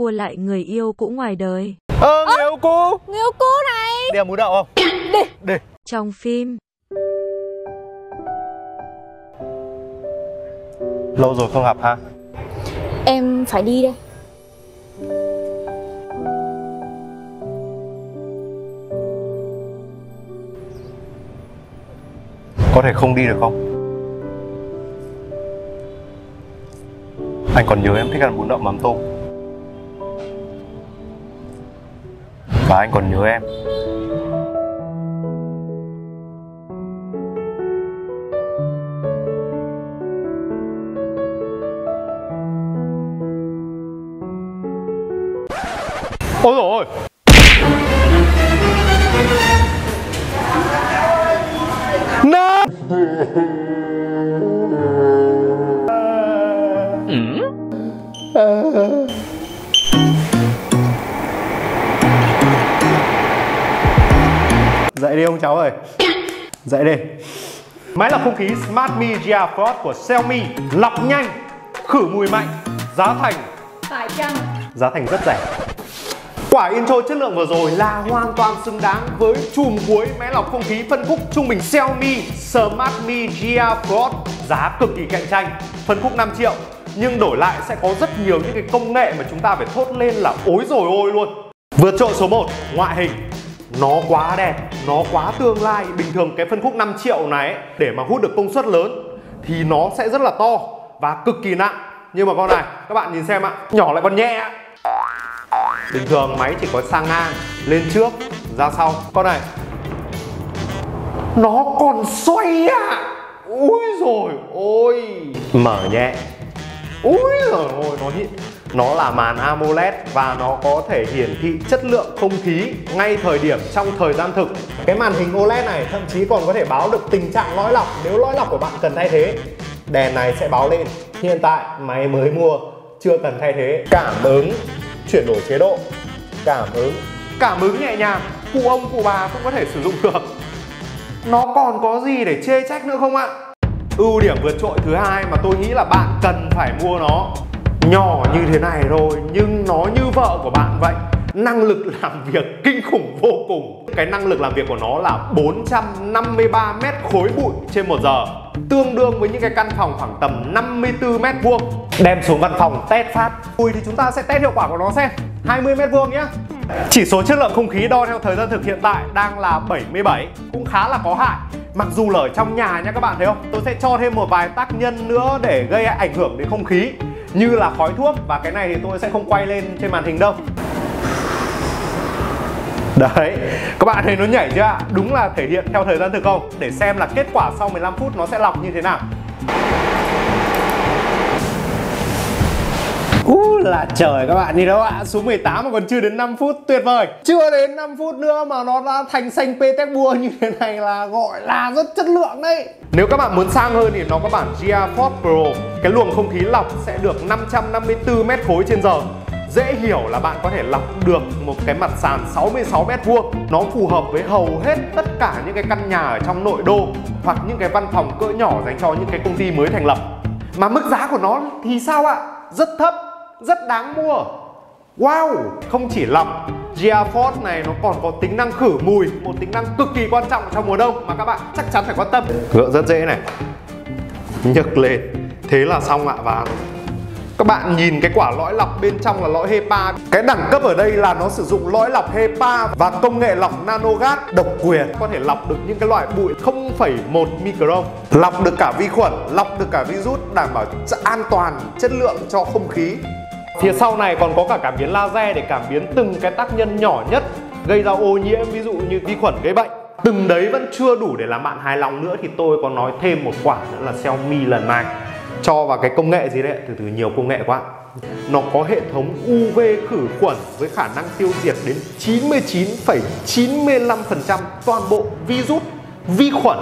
cua lại người yêu cũ ngoài đời. Người yêu cũ này. Đi ăn bún đậu không? Đi. Trong phim. Lâu rồi không gặp ha. Em phải đi đây. Có thể không đi được không? Anh còn nhớ em thích ăn bún đậu mắm tôm. Và anh còn nhớ em. Ôi dồi ôi! No! Dậy đi ông cháu ơi! Dậy đi! Máy lọc không khí Smartmi Jya Fjord của Xiaomi lọc nhanh, khử mùi mạnh, giá thành phải chăng? Giá thành rất rẻ. Quả intro chất lượng vừa rồi là hoàn toàn xứng đáng với chùm cuối máy lọc không khí phân khúc trung bình Xiaomi Smartmi Jya Fjord, giá cực kỳ cạnh tranh, phân khúc 5 triệu. Nhưng đổi lại sẽ có rất nhiều những cái công nghệ mà chúng ta phải thốt lên là ối rồi ôi luôn. Vượt trội số 1, ngoại hình. Nó quá đẹp, nó quá tương lai. Bình thường cái phân khúc 5 triệu này ấy, để mà hút được công suất lớn thì nó sẽ rất là to và cực kỳ nặng. Nhưng mà con này, các bạn nhìn xem ạ, nhỏ lại còn nhẹ. Bình thường máy chỉ có sang ngang, lên trước, ra sau. Con này nó còn xoay ạ. Úi rồi ôi, mở nhẹ. Úi rồi ôi, nó hít. Nó là màn AMOLED và nó có thể hiển thị chất lượng không khí ngay thời điểm trong thời gian thực. Cái màn hình OLED này thậm chí còn có thể báo được tình trạng lõi lọc. Nếu lõi lọc của bạn cần thay thế, đèn này sẽ báo lên. Hiện tại máy mới mua, chưa cần thay thế. Cảm ứng, chuyển đổi chế độ, cảm ứng nhẹ nhàng, cụ ông cụ bà cũng có thể sử dụng được. Nó còn có gì để chê trách nữa không ạ? Ưu điểm vượt trội thứ hai mà tôi nghĩ là bạn cần phải mua nó. Nhỏ như thế này rồi nhưng nó như vợ của bạn vậy. Năng lực làm việc kinh khủng vô cùng. Cái năng lực làm việc của nó là 453 mét khối bụi trên 1 giờ, tương đương với những cái căn phòng khoảng tầm 54 mét vuông. Đem xuống văn phòng test phát. Ui thì chúng ta sẽ test hiệu quả của nó xem. 20 mét vuông nhé. Chỉ số chất lượng không khí đo theo thời gian thực hiện tại đang là 77, cũng khá là có hại. Mặc dù là ở trong nhà nha các bạn thấy không? Tôi sẽ cho thêm một vài tác nhân nữa để gây ảnh hưởng đến không khí, như là khói thuốc, và cái này thì tôi sẽ không quay lên trên màn hình đâu. Đấy, các bạn thấy nó nhảy chưa ạ? Đúng là thể hiện theo thời gian thực không? Để xem là kết quả sau 15 phút nó sẽ lọc như thế nào. Là trời các bạn nhìn đâu ạ, số 18 mà còn chưa đến 5 phút, tuyệt vời. Chưa đến 5 phút nữa mà nó đã thành xanh Petersburg như thế này là gọi là rất chất lượng đấy. Nếu các bạn muốn sang hơn thì nó có bản Jya Fjord Pro. Cái luồng không khí lọc sẽ được 554 mét khối trên giờ. Dễ hiểu là bạn có thể lọc được một cái mặt sàn 66 mét vuông. Nó phù hợp với hầu hết tất cả những cái căn nhà ở trong nội đô hoặc những cái văn phòng cỡ nhỏ dành cho những cái công ty mới thành lập. Mà mức giá của nó thì sao ạ? Rất thấp, rất đáng mua. Wow, không chỉ lọc, Jya Fjord này nó còn có tính năng khử mùi, một tính năng cực kỳ quan trọng trong mùa đông mà các bạn chắc chắn phải quan tâm. Gỡ rất dễ này, nhấc lên, thế là xong ạ. Và các bạn nhìn cái quả lõi lọc bên trong là lõi HEPA. Cái đẳng cấp ở đây là nó sử dụng lõi lọc HEPA và công nghệ lọc Nanogast độc quyền, có thể lọc được những cái loại bụi 0,1 micron, lọc được cả vi khuẩn, lọc được cả virus, đảm bảo an toàn, chất lượng cho không khí. Phía sau này còn có cả cảm biến laser để cảm biến từng cái tác nhân nhỏ nhất gây ra ô nhiễm, ví dụ như vi khuẩn gây bệnh. Từng đấy vẫn chưa đủ để làm bạn hài lòng nữa thì tôi có nói thêm một quả nữa là Xiaomi lần này cho vào cái công nghệ gì đấy, từ nhiều công nghệ quá. Nó có hệ thống UV khử khuẩn với khả năng tiêu diệt đến 99,95% toàn bộ virus, vi khuẩn.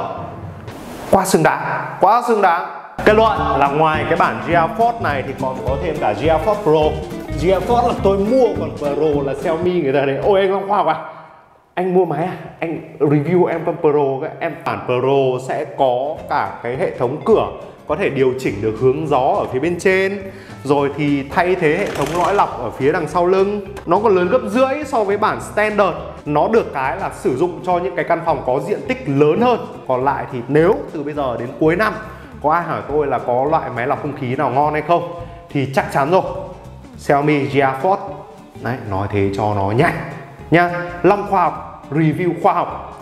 Quá xứng đáng, quá xứng đáng. Kết luận là ngoài cái bản Jya Fjord này thì còn có thêm cả Jya Fjord Pro. Jya Fjord là tôi mua, còn Pro là Xiaomi người ta đấy. Ôi anh Long Khoa Học à, anh mua máy à? Anh review em con Pro, em bản Pro sẽ có cả cái hệ thống cửa có thể điều chỉnh được hướng gió ở phía bên trên, rồi thì thay thế hệ thống lõi lọc ở phía đằng sau lưng. Nó còn lớn gấp rưỡi so với bản standard. Nó được cái là sử dụng cho những cái căn phòng có diện tích lớn hơn. Còn lại thì nếu từ bây giờ đến cuối năm có ai hỏi tôi là có loại máy lọc không khí nào ngon hay không thì chắc chắn rồi, Smartmi Jya Fjord. Đấy, nói thế cho nó nhanh nha. Long Khoa Học, review khoa học.